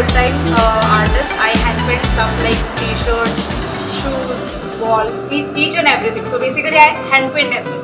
full-time artist. I handmade stuff like t-shirts, shoes, walls, each and everything. So basically I handpinned everything.